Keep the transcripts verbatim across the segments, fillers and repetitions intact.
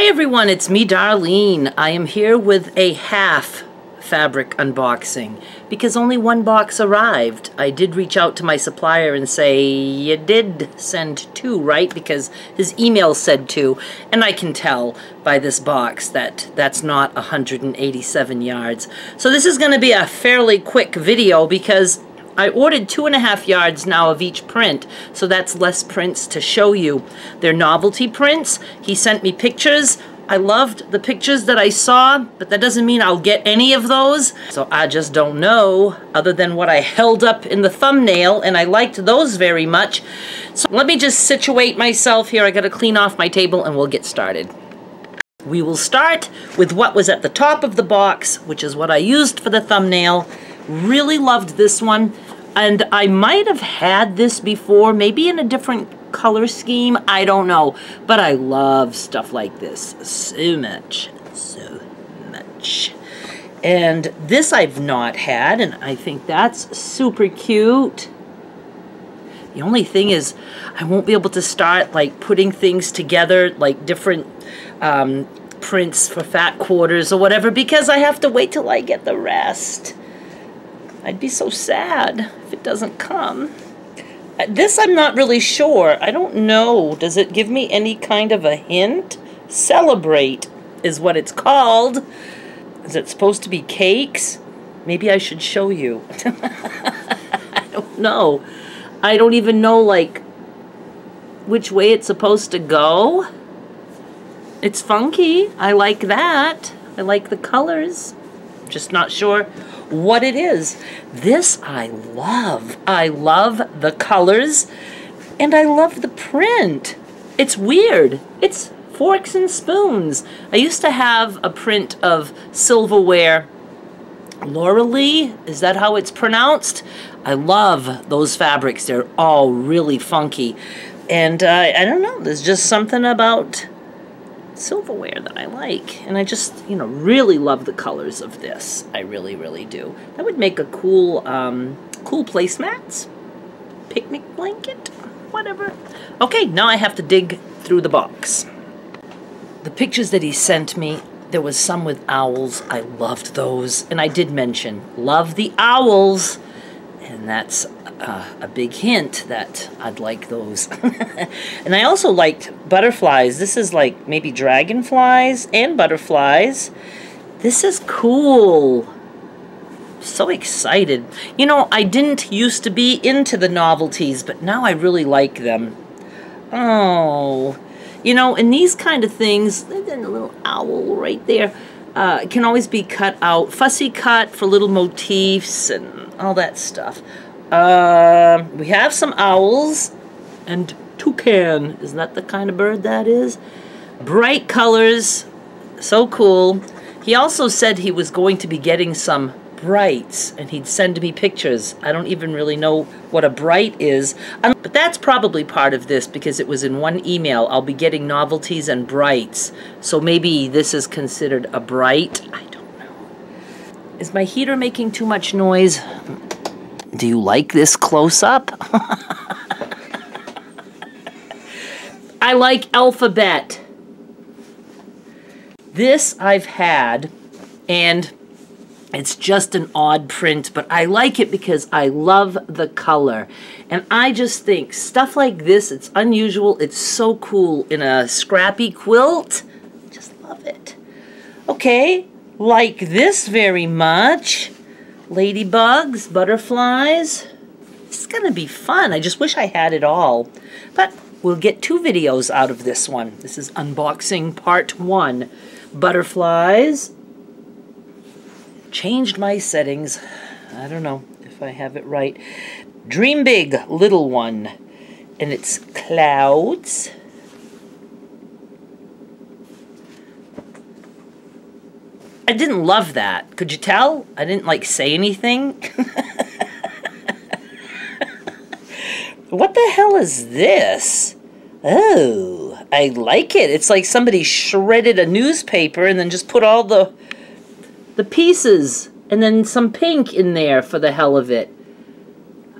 Hi everyone, it's me, Darlene. I am here with a half fabric unboxing because only one box arrived. I did reach out to my supplier and say, you did send two, right? Because his email said two, and I can tell by this box that that's not one hundred eighty-seven yards. So this is going to be a fairly quick video because I ordered two and a half yards now of each print, so that's less prints to show you. They're novelty prints. He sent me pictures. I loved the pictures that I saw, but that doesn't mean I'll get any of those. So I just don't know, other than what I held up in the thumbnail, and I liked those very much. So let me just situate myself here. I gotta clean off my table and we'll get started. We will start with what was at the top of the box, which is what I used for the thumbnail. Really loved this one. And I might have had this before, maybe in a different color scheme, I don't know. But I love stuff like this so much, so much. And this I've not had, and I think that's super cute. The only thing is, I won't be able to start like putting things together, like different um, prints for fat quarters or whatever, because I have to wait till I get the rest. I'd be so sad if it doesn't come. This I'm not really sure. I don't know. Does it give me any kind of a hint? Celebrate is what it's called. Is it supposed to be cakes? Maybe I should show you. I don't know. I don't even know, like, which way it's supposed to go. It's funky. I like that. I like the colors. Just not sure what it is. This I love. I love the colors and I love the print. It's weird. It's forks and spoons. I used to have a print of silverware. Laura Lee, is that how it's pronounced? I love those fabrics. They're all really funky. And uh, I don't know, there's just something about silverware that I like, and I just, you know, really love the colors of this. I really, really do. That would make a cool, um, cool placemats, picnic blanket, whatever. Okay, now I have to dig through the box. The pictures that he sent me, there was some with owls. I loved those, and I did mention, love the owls, and that's Uh, a big hint that I'd like those. And I also liked butterflies. This is like maybe dragonflies and butterflies. This is cool. So excited. You know, I didn't used to be into the novelties, but now I really like them. Oh, you know, and these kind of things, there's a little owl right there. Uh, it can always be cut out. Fussy cut for little motifs and all that stuff. Uh, we have some owls and toucan. Isn't that the kind of bird that is? Bright colors. So cool. He also said he was going to be getting some brights and he'd send me pictures. I don't even really know what a bright is. Um, but that's probably part of this because it was in one email. I'll be getting novelties and brights. So maybe this is considered a bright. I don't know. Is my heater making too much noise? Do you like this close-up? I like alphabet. This I've had, and it's just an odd print, but I like it because I love the color. And I just think stuff like this, it's unusual, it's so cool in a scrappy quilt. Just love it. Okay, like this very much. Ladybugs, butterflies. This is gonna be fun. I just wish I had it all. But we'll get two videos out of this one. This is unboxing part one. Butterflies. Changed my settings. I don't know if I have it right. Dream big, little one. And it's clouds. I didn't love that. Could you tell? I didn't, like, say anything. What the hell is this? Oh, I like it. It's like somebody shredded a newspaper and then just put all the, the pieces and then some pink in there for the hell of it.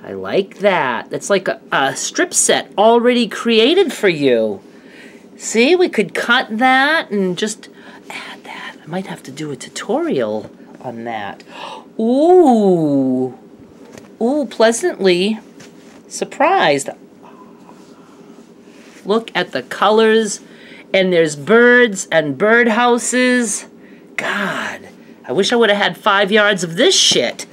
I like that. That's like a, a strip set already created for you. See, we could cut that and just add that. I might have to do a tutorial on that. Ooh. Ooh, pleasantly surprised. Look at the colors. And there's birds and bird houses. God, I wish I would have had five yards of this shit.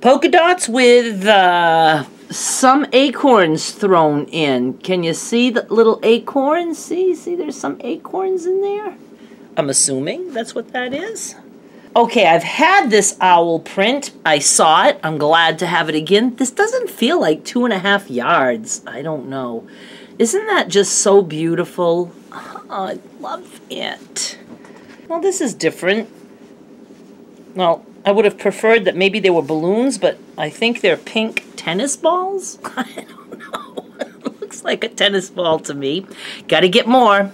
Polka dots with uh, some acorns thrown in. Can you see the little acorns? See, see, there's some acorns in there. I'm assuming that's what that is. Okay, I've had this owl print. I saw it. I'm glad to have it again. This doesn't feel like two and a half yards. I don't know. Isn't that just so beautiful? Oh, I love it. Well, this is different. Well, I would have preferred that maybe they were balloons, but I think they're pink tennis balls. I don't know. It looks like a tennis ball to me. Gotta get more.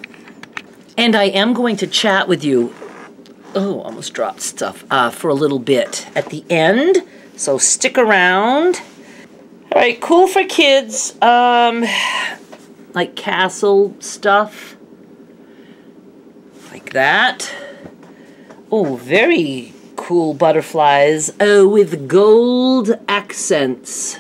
And I am going to chat with you. Oh, almost dropped stuff uh, for a little bit at the end. So stick around. All right, cool for kids. Um, like castle stuff. Like that. Oh, very cool butterflies uh, with gold accents.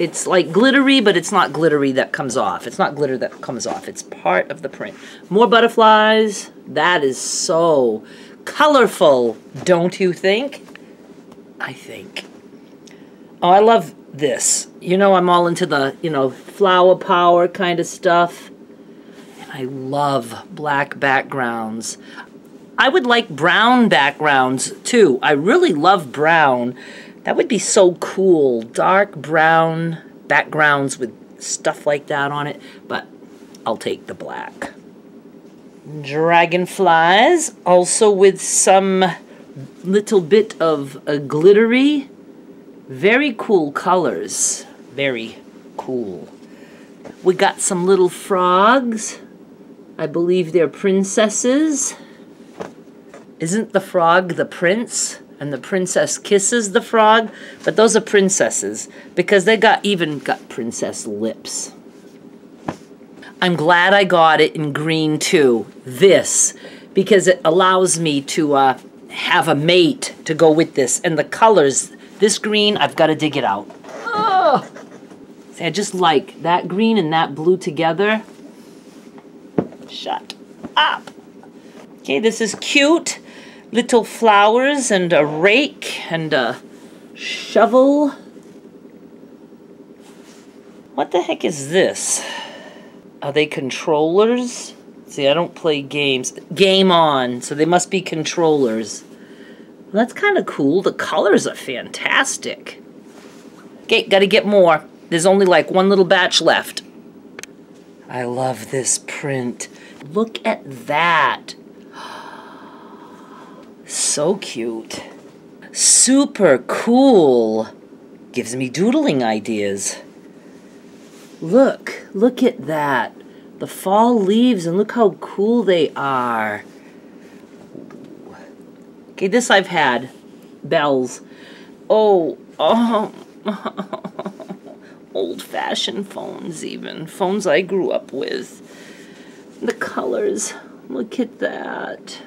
It's like glittery, but it's not glittery that comes off. It's not glitter that comes off. It's part of the print. More butterflies. That is so colorful, don't you think? I think. Oh, I love this. You know, I'm all into the, you know, flower power kind of stuff. And I love black backgrounds. I would like brown backgrounds, too. I really love brown. That would be so cool. Dark brown backgrounds with stuff like that on it. But I'll take the black. Dragonflies, also with some little bit of a glittery. Very cool colors. Very cool. We got some little frogs. I believe they're princesses. Isn't the frog the prince? And the princess kisses the frog? But those are princesses, because they got even got princess lips. I'm glad I got it in green too, this, because it allows me to uh, have a mate to go with this. And the colors, this green, I've got to dig it out. Oh! See, I just like that green and that blue together. Shut up. Okay, this is cute. Little flowers and a rake and a shovel. What the heck is this? Are they controllers? See, I don't play games. Game on, so they must be controllers. Well, that's kind of cool. The colors are fantastic. Okay, gotta get more. There's only like one little batch left. I love this print. Look at that. So cute. Super cool. Gives me doodling ideas. Look, look at that. The fall leaves, and look how cool they are. Okay, this I've had. Bells. Oh, oh. Old-fashioned phones even. Phones I grew up with. The colors. Look at that.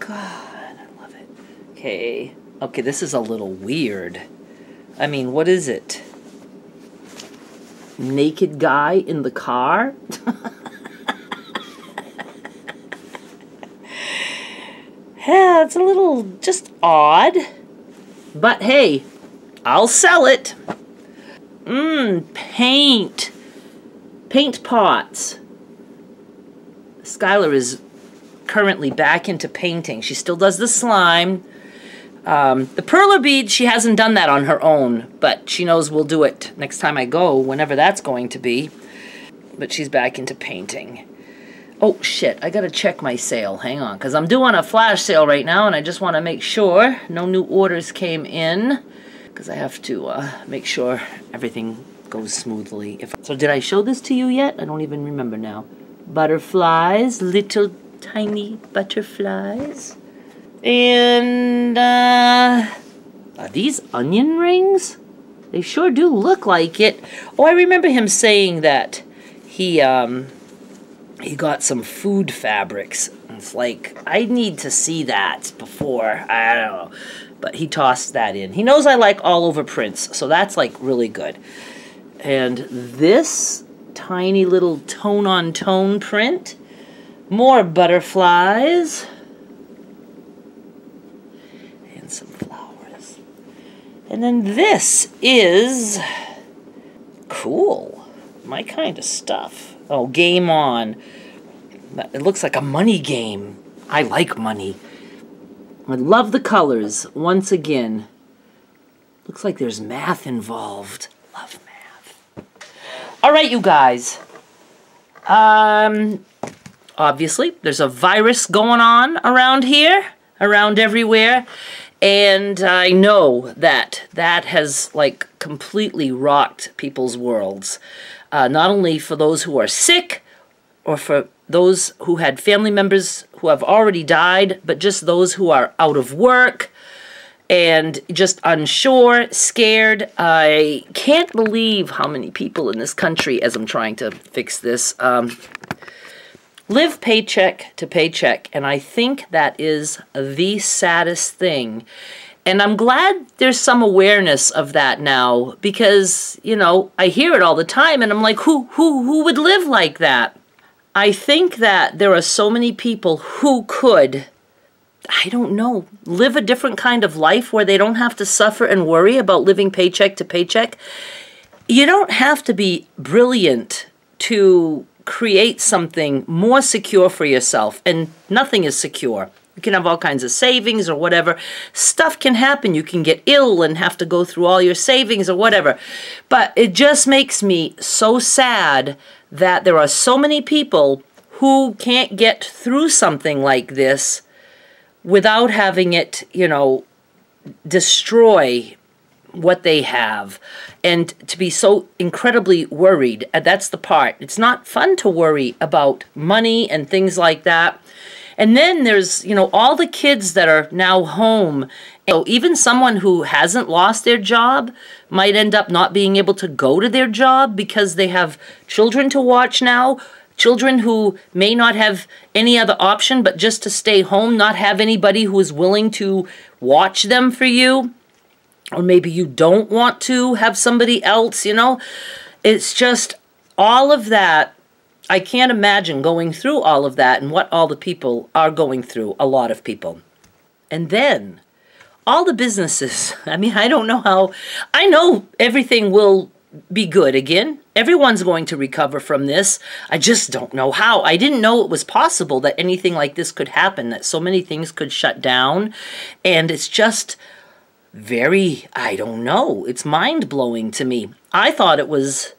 God, I love it. Okay. Okay, this is a little weird. I mean, what is it? Naked guy in the car? Yeah, it's a little just odd. But hey, I'll sell it. Mmm, paint. Paint pots. Skylar is currently back into painting. She still does the slime. Um, the perler bead, she hasn't done that on her own, but she knows we'll do it next time I go, whenever that's going to be. But she's back into painting. Oh, shit. I gotta check my sale. Hang on, because I'm doing a flash sale right now, and I just want to make sure no new orders came in, because I have to uh, make sure everything goes smoothly. If so, did I show this to you yet? I don't even remember now. Butterflies, little tiny butterflies. And uh, are these onion rings? They sure do look like it. Oh, I remember him saying that. he um he got some food fabrics. It's like, I need to see that before, I don't know. But he tossed that in. He knows I like all over prints, so that's like really good. And this tiny little tone-on-tone print, more butterflies, and some flowers. And then this is cool, my kind of stuff. Oh, game on. It looks like a money game. I like money. I love the colors, once again. Looks like there's math involved. Love math. All right, you guys. Um, obviously, there's a virus going on around here, around everywhere. And I know that that has, like, completely rocked people's worlds. Uh, not only for those who are sick, or for those who had family members who have already died, but just those who are out of work and just unsure, scared. I can't believe how many people in this country, as I'm trying to fix this, um, live paycheck to paycheck. And I think that is the saddest thing. And I'm glad there's some awareness of that now, because, you know, I hear it all the time and I'm like, who, who, who would live like that? I think that there are so many people who could, I don't know, live a different kind of life where they don't have to suffer and worry about living paycheck to paycheck. You don't have to be brilliant to create something more secure for yourself, and nothing is secure. You can have all kinds of savings or whatever. Stuff can happen. You can get ill and have to go through all your savings or whatever. But it just makes me so sad that there are so many people who can't get through something like this without having it, you know, destroy what they have, and to be so incredibly worried. That's the part. It's not fun to worry about money and things like that. And then there's, you know, all the kids that are now home. So even someone who hasn't lost their job might end up not being able to go to their job because they have children to watch now, children who may not have any other option but just to stay home, not have anybody who is willing to watch them for you. Or maybe you don't want to have somebody else, you know. It's just all of that. I can't imagine going through all of that and what all the people are going through, a lot of people. And then all the businesses, I mean, I don't know how, I know everything will be good again. Everyone's going to recover from this. I just don't know how. I didn't know it was possible that anything like this could happen, that so many things could shut down. And it's just very, I don't know, it's mind-blowing to me. I thought it was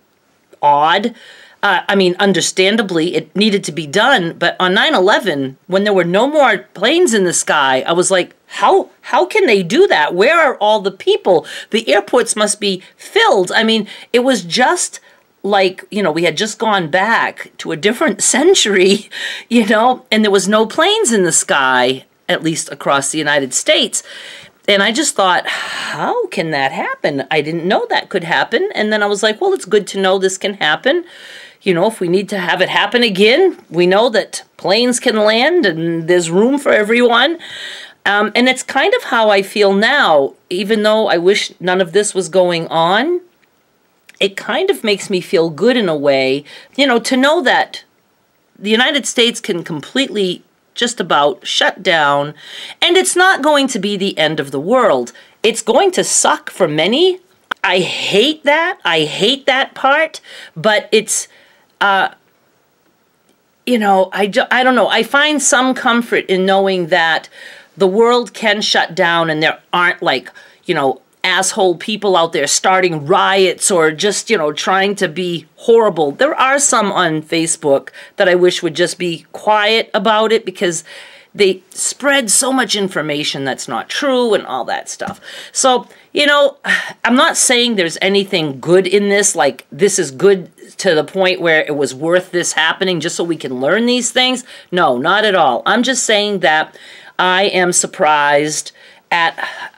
odd. Uh, I mean, understandably, it needed to be done, but on nine eleven, when there were no more planes in the sky, I was like, how how can they do that? Where are all the people? The airports must be filled. I mean, it was just like, you know, we had just gone back to a different century, you know, and there was no planes in the sky, at least across the United States. And I just thought, how can that happen? I didn't know that could happen. And then I was like, well, it's good to know this can happen. You know, if we need to have it happen again, we know that planes can land and there's room for everyone. Um, and it's kind of how I feel now, even though I wish none of this was going on. It kind of makes me feel good in a way, you know, to know that the United States can completely just about shut down, and it's not going to be the end of the world. It's going to suck for many. I hate that. I hate that part, but it's, uh, you know, I, I don't know. I find some comfort in knowing that the world can shut down and there aren't, like, you know, asshole people out there starting riots or just, you know, trying to be horrible. There are some on Facebook that I wish would just be quiet about it because they spread so much information that's not true and all that stuff. So, you know, I'm not saying there's anything good in this, like this is good to the point where it was worth this happening just so we can learn these things. No, not at all. I'm just saying that I am surprised at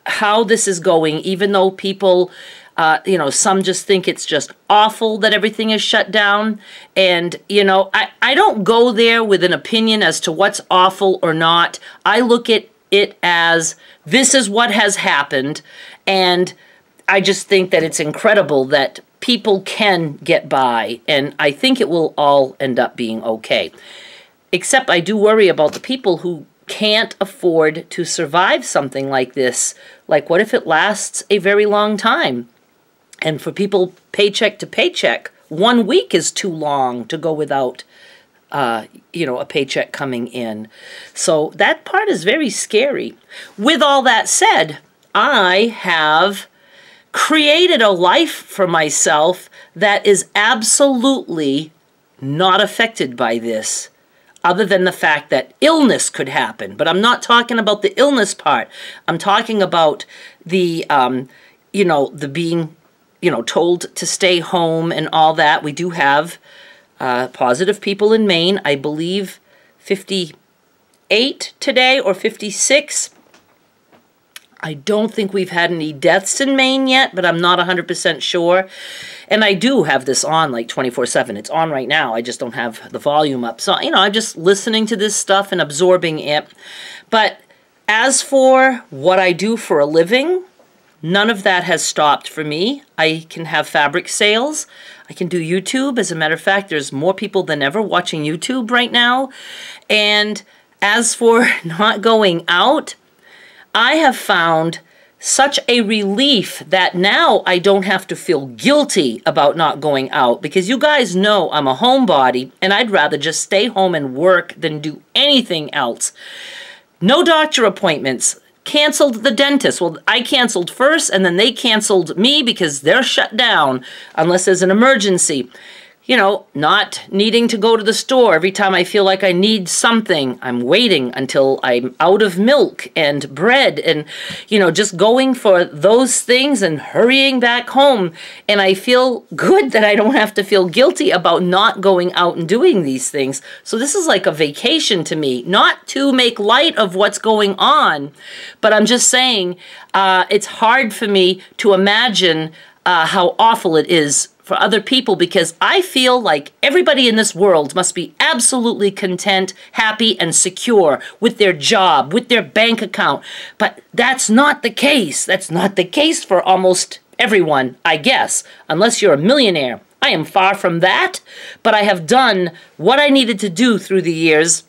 how this is going, even though people Uh, you know, some just think it's just awful that everything is shut down. And, you know, I, I don't go there with an opinion as to what's awful or not. I look at it as this is what has happened. And I just think that it's incredible that people can get by. And I think it will all end up being okay. Except I do worry about the people who can't afford to survive something like this. Like, what if it lasts a very long time? And for people paycheck to paycheck, one week is too long to go without, uh, you know, a paycheck coming in. So that part is very scary. With all that said, I have created a life for myself that is absolutely not affected by this. Other than the fact that illness could happen. But I'm not talking about the illness part. I'm talking about the, um, you know, the being, you know, told to stay home and all that. We do have uh, positive people in Maine. I believe fifty-eight today or fifty-six. I don't think we've had any deaths in Maine yet, but I'm not one hundred percent sure. And I do have this on like twenty-four seven. It's on right now. I just don't have the volume up. So, you know, I'm just listening to this stuff and absorbing it. But as for what I do for a living, none of that has stopped for me. I can have fabric sales. I can do YouTube. As a matter of fact, there's more people than ever watching YouTube right now. And as for not going out, I have found such a relief that now I don't have to feel guilty about not going out, because you guys know I'm a homebody and I'd rather just stay home and work than do anything else. No doctor appointments. Canceled the dentist. Well, I canceled first and then they canceled me because they're shut down unless there's an emergency. You know, not needing to go to the store. Every time I feel like I need something, I'm waiting until I'm out of milk and bread and, you know, just going for those things and hurrying back home. And I feel good that I don't have to feel guilty about not going out and doing these things. So this is like a vacation to me, not to make light of what's going on. But I'm just saying, uh, it's hard for me to imagine uh, how awful it is for other people, because I feel like everybody in this world must be absolutely content, happy, and secure with their job, with their bank account. But that's not the case. That's not the case for almost everyone, I guess, unless you're a millionaire. I am far from that, but I have done what I needed to do through the years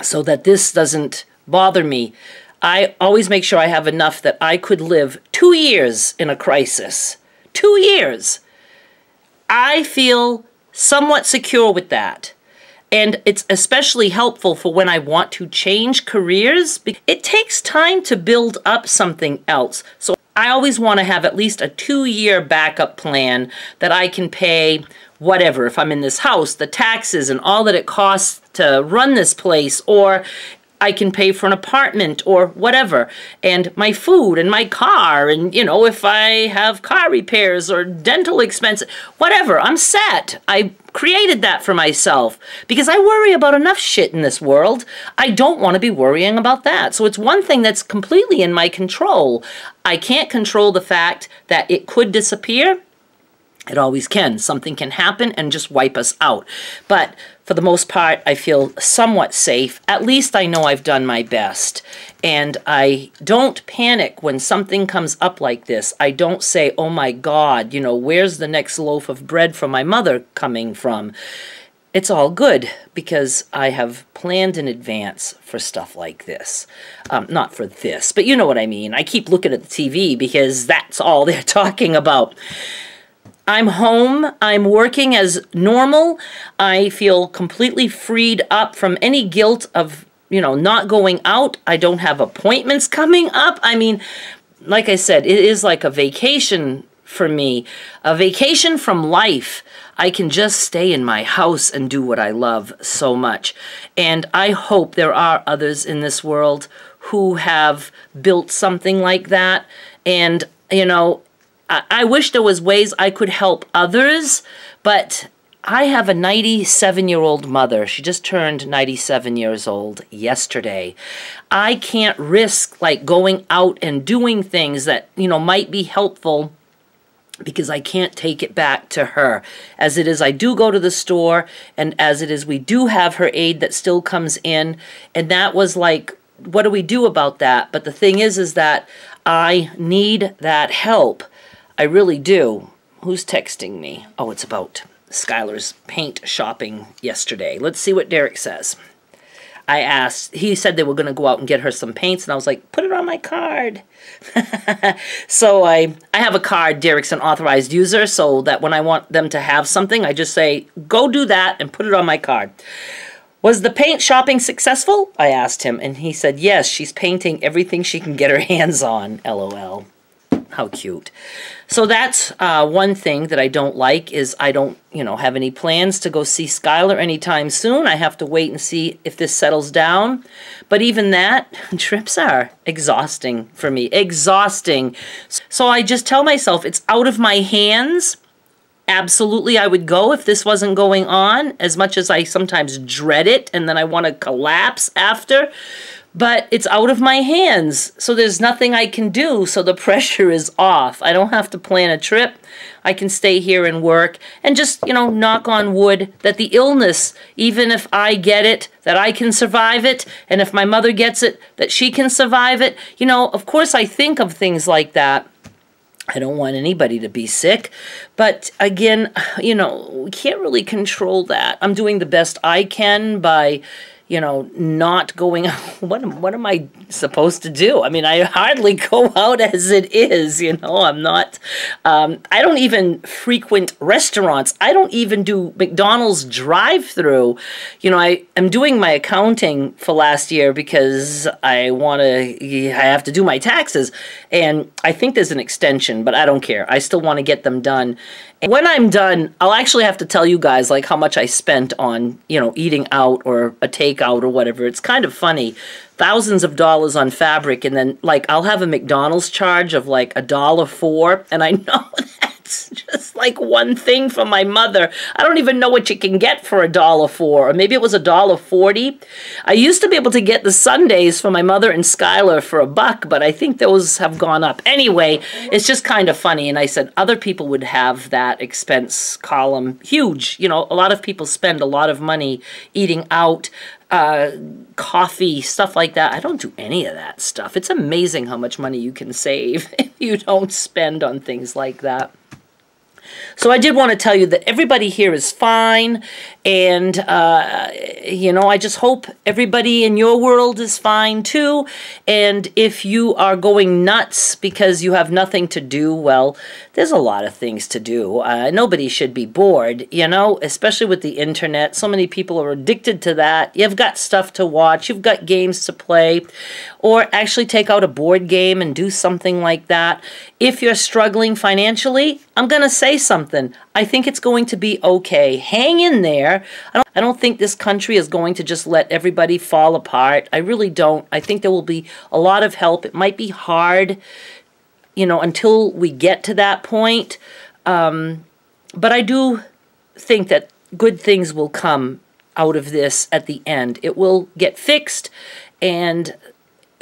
so that this doesn't bother me. I always make sure I have enough that I could live two years in a crisis. Two years. I feel somewhat secure with that. And it's especially helpful for when I want to change careers. It takes time to build up something else. So I always want to have at least a two-year backup plan that I can pay whatever. If I'm in this house, the taxes and all that it costs to run this place, or I can pay for an apartment or whatever, and my food and my car, and, you know, if I have car repairs or dental expenses, whatever, I'm set. I created that for myself because I worry about enough shit in this world. I don't want to be worrying about that. So it's one thing that's completely in my control. I can't control the fact that it could disappear. It always can. Something can happen and just wipe us out. But for the most part, I feel somewhat safe. At least I know I've done my best. And I don't panic when something comes up like this. I don't say, oh my God, you know, where's the next loaf of bread from my mother coming from? It's all good because I have planned in advance for stuff like this. Um, not for this, but you know what I mean. I keep looking at the T V because that's all they're talking about. I'm home, I'm working as normal, I feel completely freed up from any guilt of, you know, not going out, I don't have appointments coming up. I mean, like I said, it is like a vacation for me, a vacation from life. I can just stay in my house and do what I love so much. And I hope there are others in this world who have built something like that, and, you know, I wish there was ways I could help others, but I have a ninety-seven-year-old mother. She just turned ninety-seven years old yesterday. I can't risk, like, going out and doing things that, you know, might be helpful because I can't take it back to her. As it is, I do go to the store, and as it is, we do have her aid that still comes in, and that was like, what do we do about that? But the thing is, is that I need that help. I really do. Who's texting me? Oh, it's about Skylar's paint shopping yesterday. Let's see what Derrick says. I asked, he said they were going to go out and get her some paints, and I was like, put it on my card. So I, I have a card, Derrick's an authorized user, so that when I want them to have something, I just say, go do that and put it on my card. Was the paint shopping successful? I asked him, and he said, yes, she's painting everything she can get her hands on, L O L. How cute. So that's uh, one thing that I don't like is I don't, you know, have any plans to go see Skylar anytime soon. I have to wait and see if this settles down. But even that, trips are exhausting for me. Exhausting. So I just tell myself it's out of my hands. Absolutely, I would go if this wasn't going on, as much as I sometimes dread it and then I want to collapse after. But it's out of my hands, so there's nothing I can do, so the pressure is off. I don't have to plan a trip. I can stay here and work and just, you know, knock on wood that the illness, even if I get it, that I can survive it, and if my mother gets it, that she can survive it. You know, of course I think of things like that. I don't want anybody to be sick, but again, you know, we can't really control that. I'm doing the best I can by, you know, not going, what am, what am I supposed to do? I mean, I hardly go out as it is, you know, I'm not, um, I don't even frequent restaurants. I don't even do McDonald's drive-through. You know, I am doing my accounting for last year because I want to, I have to do my taxes. And I think there's an extension, but I don't care. I still want to get them done. And when I'm done, I'll actually have to tell you guys, like, how much I spent on, you know, eating out or a take out or whatever. It's kind of funny. Thousands of dollars on fabric, and then, like, I'll have a McDonald's charge of like a dollar four, and I know that's just like one thing for my mother. I don't even know what you can get for a dollar four, or maybe it was a dollar forty. I used to be able to get the Sundays for my mother and Skylar for a buck, but I think those have gone up. Anyway, it's just kind of funny, and I said other people would have that expense column huge. You know, a lot of people spend a lot of money eating out, uh, coffee, stuff like that. I don't do any of that stuff. It's amazing how much money you can save if you don't spend on things like that. So I did want to tell you that everybody here is fine, and, uh, you know, I just hope everybody in your world is fine too, and if you are going nuts because you have nothing to do, well, there's a lot of things to do. Uh, nobody should be bored, you know, especially with the internet. So many people are addicted to that. You've got stuff to watch. You've got games to play, or actually take out a board game and do something like that. If you're struggling financially, I'm going to say something. I think it's going to be okay. Hang in there. I don't, I don't think this country is going to just let everybody fall apart. I really don't. I think there will be a lot of help. It might be hard, you know, until we get to that point. Um, but I do think that good things will come out of this at the end. It will get fixed, and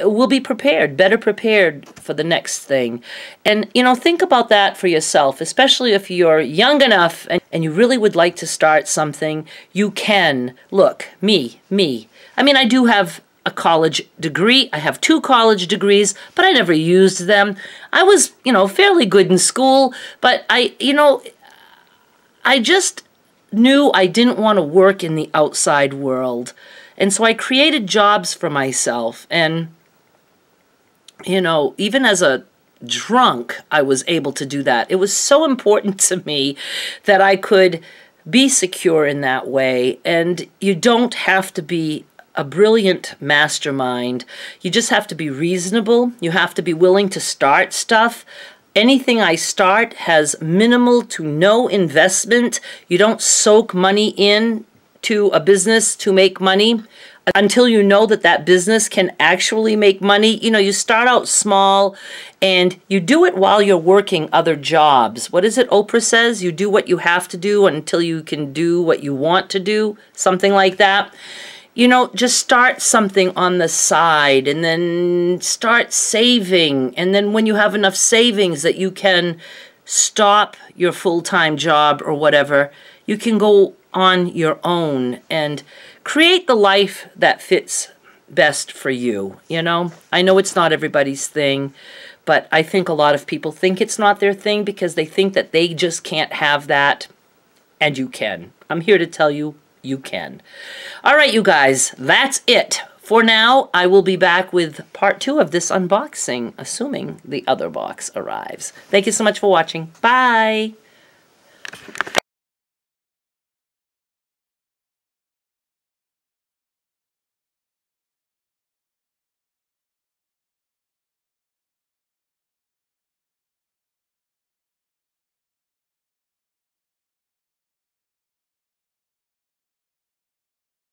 we'll be prepared, better prepared for the next thing. And, you know, think about that for yourself, especially if you're young enough and, and you really would like to start something. You can. Look, me, me. I mean, I do have a college degree. I have two college degrees, but I never used them. I was, you know, fairly good in school, but I, you know, I just knew I didn't want to work in the outside world. And so I created jobs for myself. And, you know, even as a drunk, I was able to do that. It was so important to me that I could be secure in that way. And you don't have to be a brilliant mastermind. You just have to be reasonable. You have to be willing to start stuff. Anything I start has minimal to no investment. You don't soak money in to a business to make money until you know that that business can actually make money. You know, you start out small and you do it while you're working other jobs. What is it Oprah says? You do what you have to do until you can do what you want to do, something like that. You know, just start something on the side and then start saving. And then when you have enough savings that you can stop your full-time job or whatever. You can go on your own and create the life that fits best for you, you know? I know it's not everybody's thing, but I think a lot of people think it's not their thing because they think that they just can't have that, and you can. I'm here to tell you, you can. All right, you guys, that's it. For now, I will be back with part two of this unboxing, assuming the other box arrives. Thank you so much for watching. Bye!